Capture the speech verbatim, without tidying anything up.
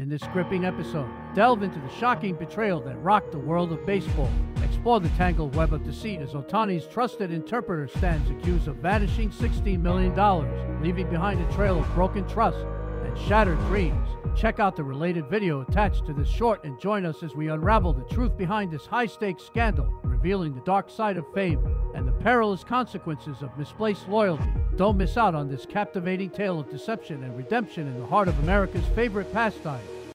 In this gripping episode, delve into the shocking betrayal that rocked the world of baseball. Explore the tangled web of deceit as Ohtani's trusted interpreter stands accused of vanishing sixteen million dollars, leaving behind a trail of broken trust and shattered dreams. Check out the related video attached to this short and join us as we unravel the truth behind this high-stakes scandal, revealing the dark side of fame and the perilous consequences of misplaced loyalty. Don't miss out on this captivating tale of deception and redemption in the heart of America's favorite pastime.